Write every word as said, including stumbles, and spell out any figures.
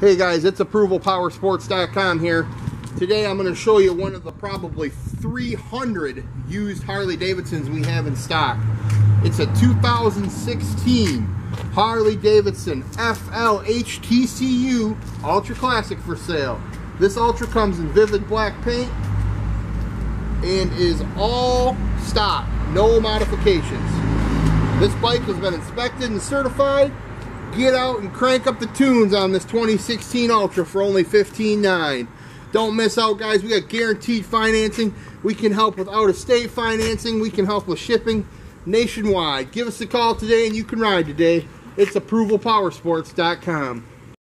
Hey guys, it's approval power sports dot com here. Today I'm going to show you one of the probably three hundred used Harley-Davidsons we have in stock. It's a two thousand sixteen Harley-Davidson F L H T C U Ultra Classic for sale. This Ultra comes in vivid black paint and is all stock, no modifications. This bike has been inspected and certified. Get out and crank up the tunes on this twenty sixteen Ultra for only fifteen nine. Don't miss out, guys. We got guaranteed financing. We can help with out-of-state financing. We can help with shipping nationwide. Give us a call today and you can ride today. It's approval power sports dot com.